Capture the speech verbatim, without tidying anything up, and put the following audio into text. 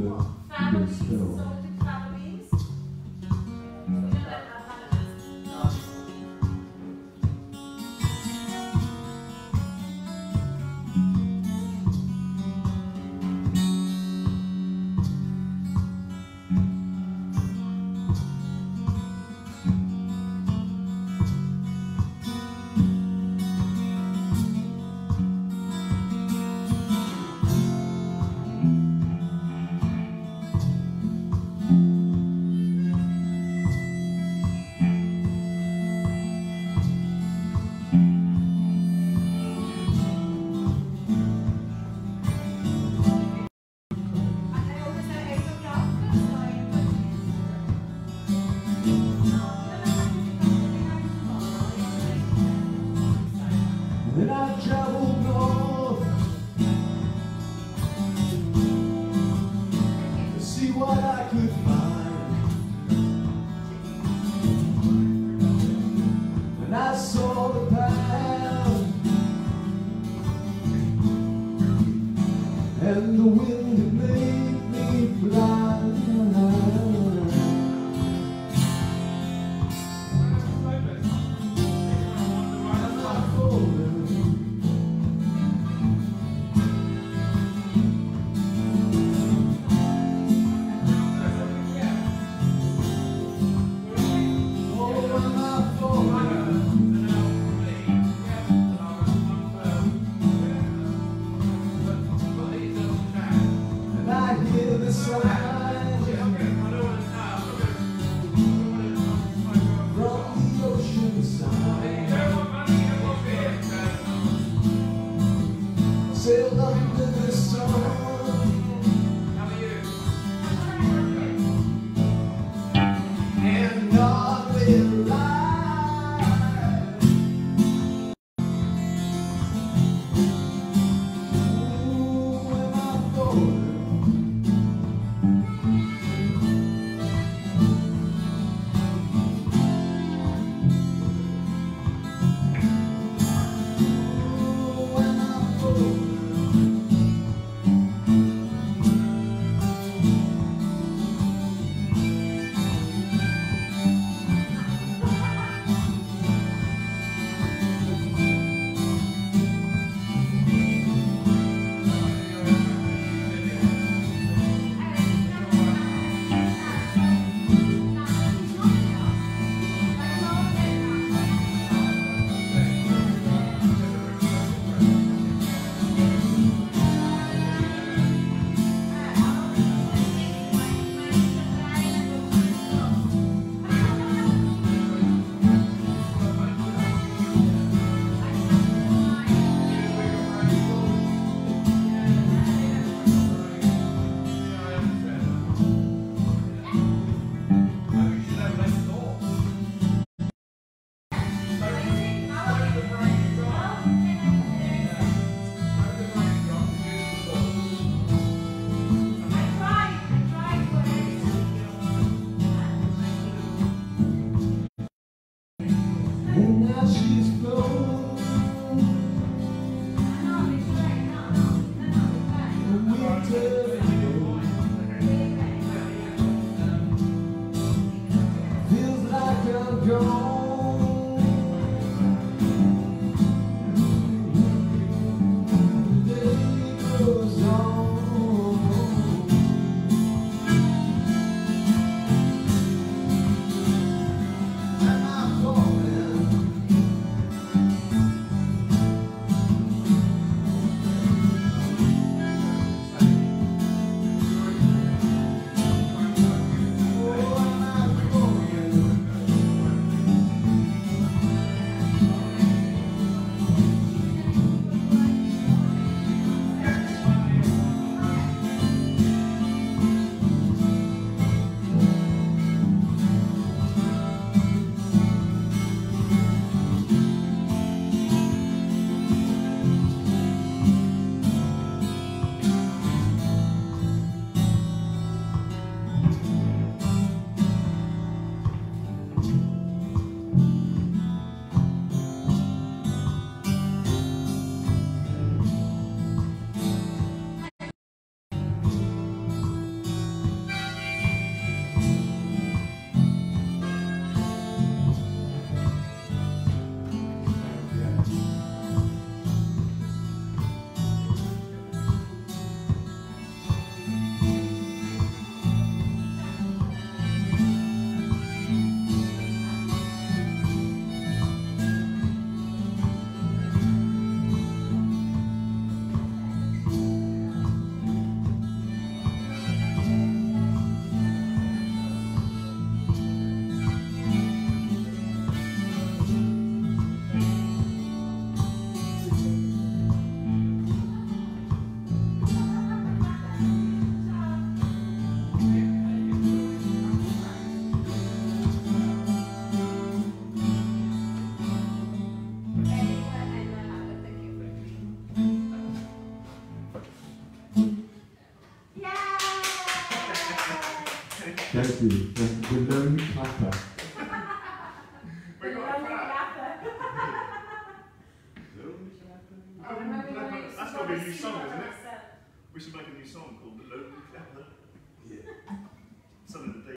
shoulder to be still. And the wind made me fly as I folded. Hold on my folded. Deve cuidando de matar. That's gonna be a new song, isn't it? We should make a new song called The Lonely Clapper. Yeah. Something that they